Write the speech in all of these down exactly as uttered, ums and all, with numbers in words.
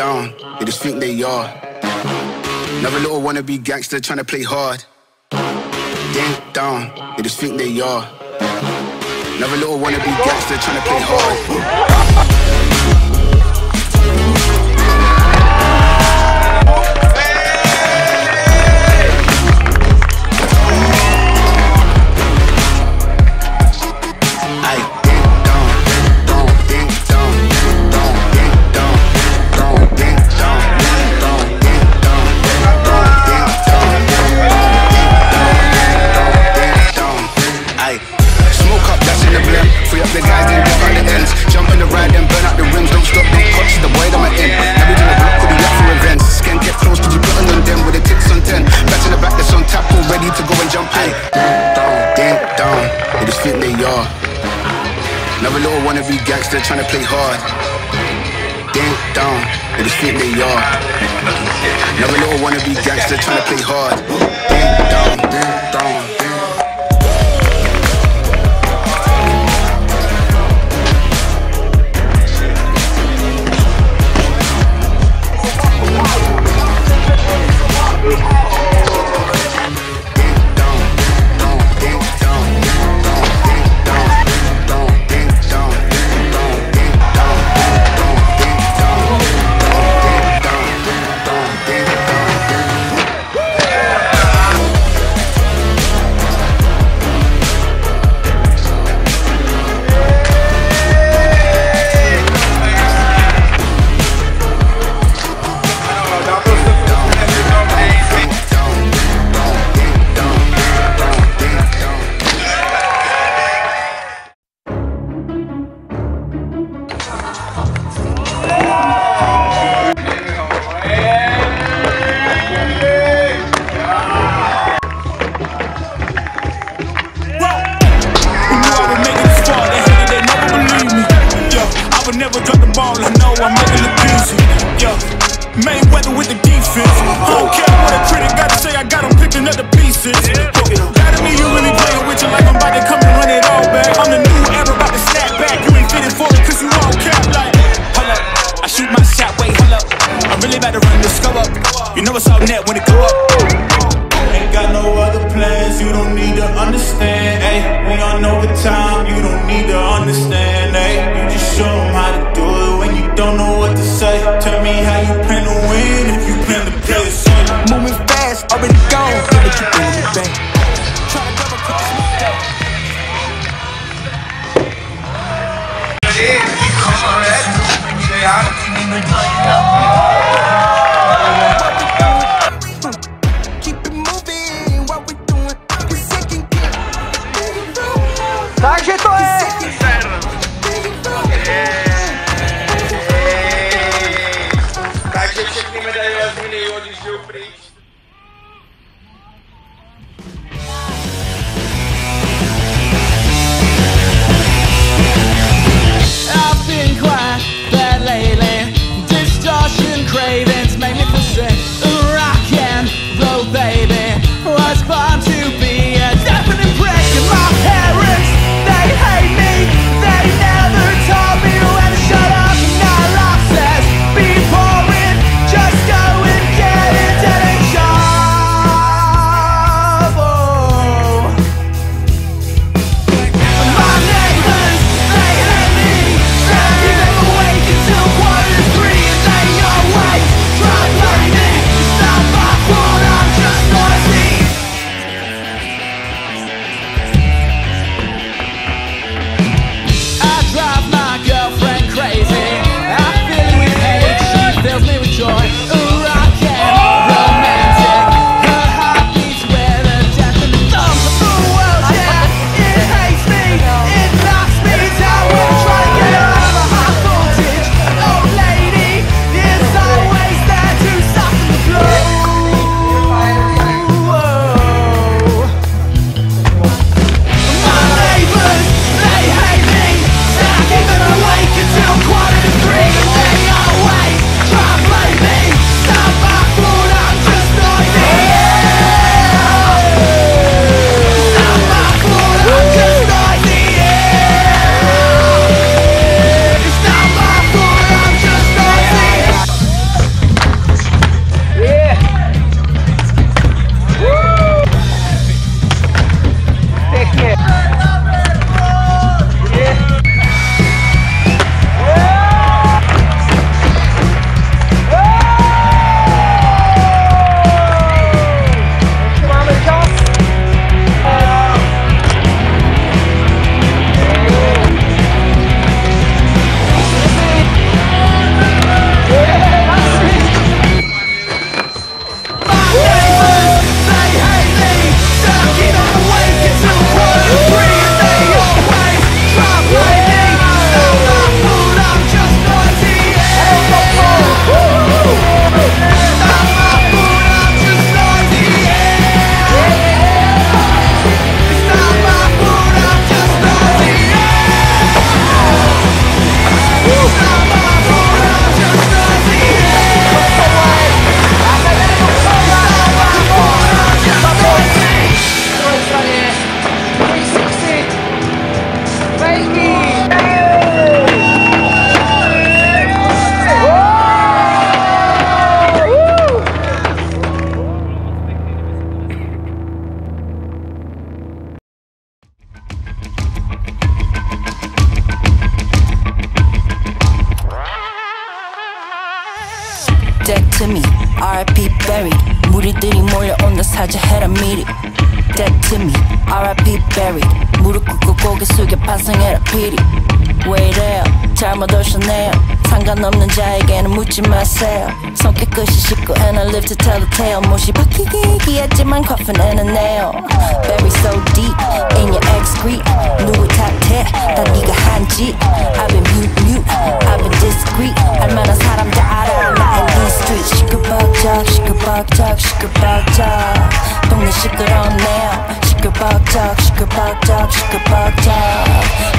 down, they just think they are. Another little wannabe gangster trying to play hard. They ain't down, they just think they are. Another little wannabe gangster trying to play hard. Another little wannabe gangster trying to play hard. They ain't down, they just think they are. Another little wannabe gangster trying to play hard. They ain't down, they ain't down. Mayweather with the defense. I don't care what a critic gotta say, I got him picking up the pieces. Gotta be you really playing with your life, I'm about to come and run it all back. I'm the new era, about to snap back. You ain't fitting for it, cause you all cap like. Hold up, I shoot my shot, wait, hold up. I'm really about to run this go up. You know it's all net when it go up. Ain't got no other plans, you don't need to understand, ayy. We all know the time, you don't need to understand, ayy. You just show them how to do it when you don't know what to say. Tell me how you plan to win if you plan to play the same. Moving fast, already gone, feel what you bring in the bank. Try to double cross my day. Yeah, you come on, that's true. Say, I don't think even know you know. Keep it moving, what we doing? We second gear. Так же то есть. I've been quiet lately, just dead to me. R I P Barry. 무리들이 몰려온다 사죄해라 미리. Dead to me. R I P Barry. 무릎 꿇고 고개 숙여 반성해라 피리. 왜 이래요? 잘못 오셨네요. 상관없는 자에게는 묻지 마세요. 손 깨끗이 씻고 and I live to tell the tale. 못이 박히게 얘기했지만 coughing and a nail. Buried so deep in your excrete. 누구 탓해? 다 네가 한 짓. I've been mute mute. I've been discreet. 얼마나 사람 다 알아. 나 in these streets. 시끌벅적 시끌벅적 시끌벅적. 동네 시끄럽네요. 시끌벅적 시끌벅적 시끌벅적.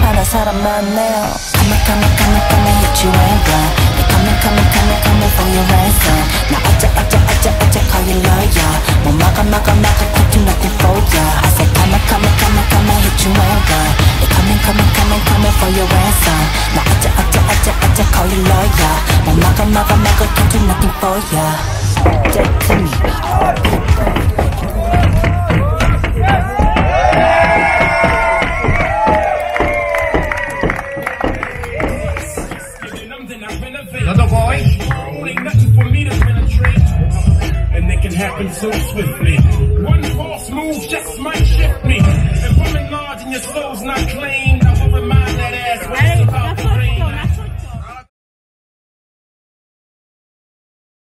많은 사람 많네요. Come on come on come on come on hit you and run. They coming coming coming coming for your ransom. 나 어째 어째 어째 어째 call your lawyer. 못 막아 막아 막아 quick you looking for ya. I said come on come on come on come on hit you and run. They coming coming coming coming for your ransom. 나 어째 어째 어째 어째 call your lawyer. 못 막아 막아 막아 quick you looking for ya. Dead to me. Happen so swiftly. One false move just might shift me. And women large and your soul's not clean.